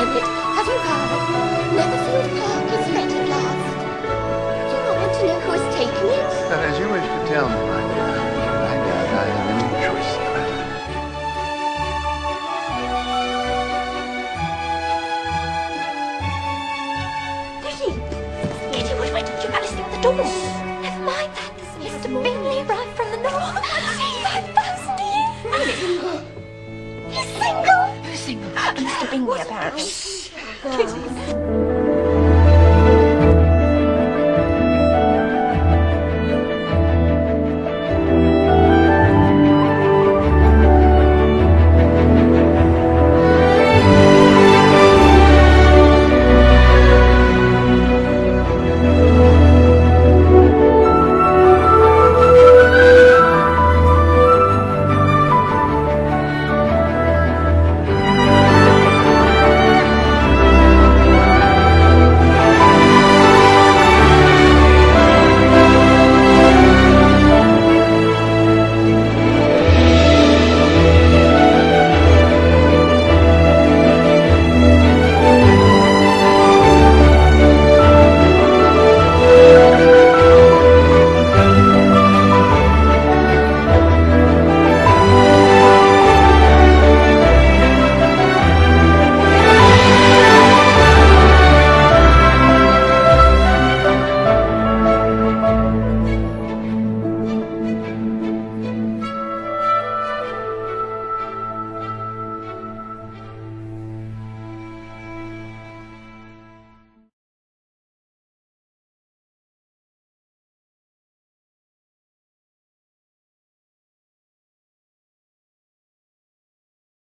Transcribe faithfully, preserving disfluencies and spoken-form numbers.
Bennett, have you heard? Netherfield Park is let at last. Do you want to know who has taken it? Well, as you wish to tell me, my dear, I doubt I have any choice in the matter. The sheep! Kitty, what went you Alice through the door? Never mind that. This is mainly arrived from the north. I'm thirsty. He's single. Who's single? Mister Bingley, apparently. Please.